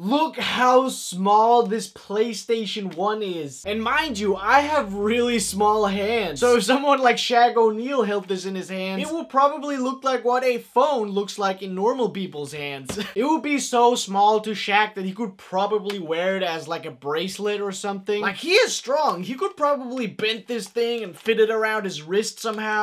Look how small this PlayStation 1 is. And mind you, I have really small hands. So if someone like Shaq O'Neal held this in his hands, it will probably look like what a phone looks like in normal people's hands. It would be so small to Shaq that he could probably wear it as like a bracelet or something. Like, he is strong. He could probably bend this thing and fit it around his wrist somehow.